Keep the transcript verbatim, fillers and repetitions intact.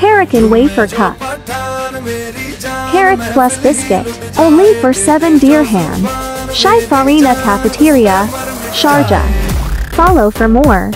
Karak and wafer cup. Karak plus biscuit, only for seven dirham. Shai Farijna Cafeteria, Sharjah. Follow for more.